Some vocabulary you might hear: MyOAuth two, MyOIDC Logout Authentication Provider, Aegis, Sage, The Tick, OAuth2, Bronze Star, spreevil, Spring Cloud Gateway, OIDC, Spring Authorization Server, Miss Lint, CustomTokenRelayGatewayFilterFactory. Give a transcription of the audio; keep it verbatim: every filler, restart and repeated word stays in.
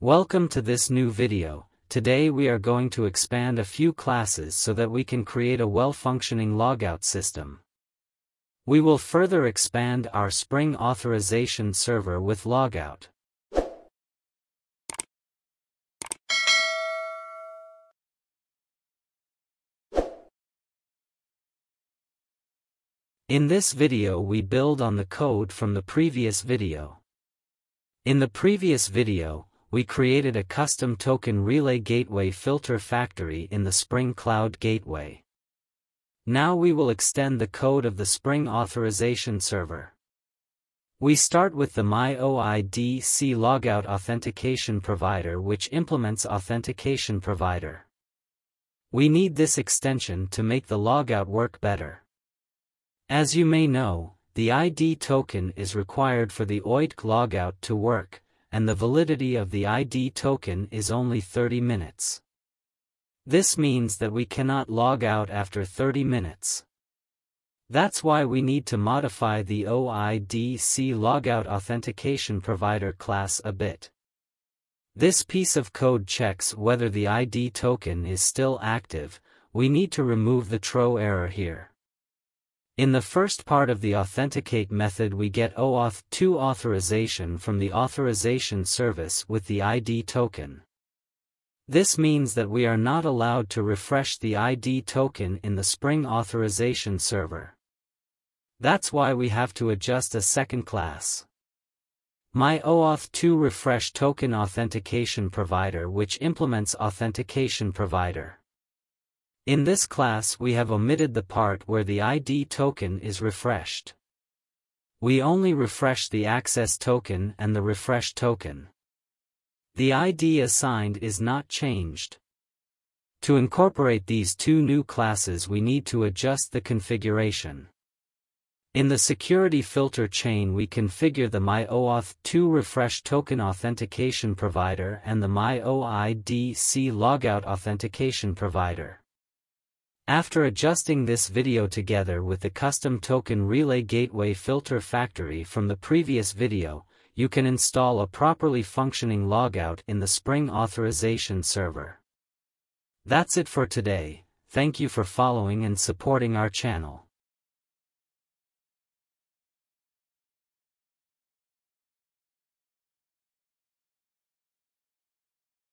Welcome to this new video. Today we are going to expand a few classes so that we can create a well-functioning logout system. We will further expand our Spring Authorization Server with logout. In this video we build on the code from the previous video. In the previous video, we created a custom token relay gateway filter factory in the Spring Cloud Gateway. Now we will extend the code of the Spring Authorization Server. We start with the MyOIDC Logout Authentication Provider, which implements Authentication Provider. We need this extension to make the logout work better. As you may know, the I D token is required for the O I D C logout to work, and the validity of the I D token is only thirty minutes. This means that we cannot log out after thirty minutes. That's why we need to modify the O I D C Logout Authentication Provider class a bit. This piece of code checks whether the I D token is still active. We need to remove the throw error here. In the first part of the authenticate method we get O auth two authorization from the authorization service with the I D token. This means that we are not allowed to refresh the I D token in the Spring Authorization Server. That's why we have to adjust a second class, MyOAuth two Refresh Token Authentication Provider, which implements Authentication Provider. In this class we have omitted the part where the I D token is refreshed. We only refresh the access token and the refresh token. The I D assigned is not changed. To incorporate these two new classes we need to adjust the configuration. In the security filter chain we configure the MyOAuth two Refresh Token Authentication Provider and the MyOIDC Logout Authentication Provider. After adjusting this video together with the custom token relay gateway filter factory from the previous video, you can install a properly functioning logout in the Spring Authorization Server. That's it for today. Thank you for following and supporting our channel.